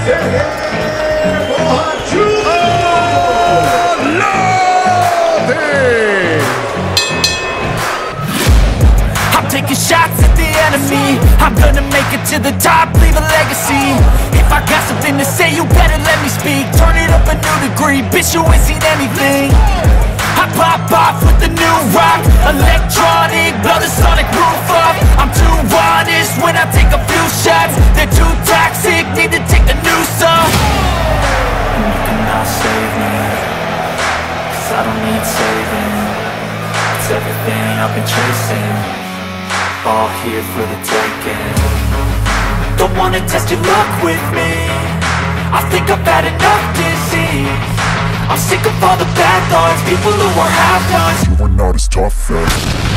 I'm taking shots at the enemy. I'm gonna make it to the top, leave a legacy. If I got something to say, you better let me speak. Turn it up a new degree, bitch, you ain't seen anything. I pop off with the new rock, electronic, blow the sonic roof up. I'm too honest when I take a few shots. They're too toxic, need to take a new song. And you cannot save me, cause I don't need saving. It's everything I've been chasing, all here for the taking. Don't wanna test your luck with me, I think I've had enough disease. I'm sick of all the bad thoughts, people who are half-nots. You are not as tough as